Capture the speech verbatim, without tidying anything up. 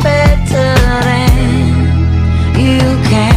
better than you can.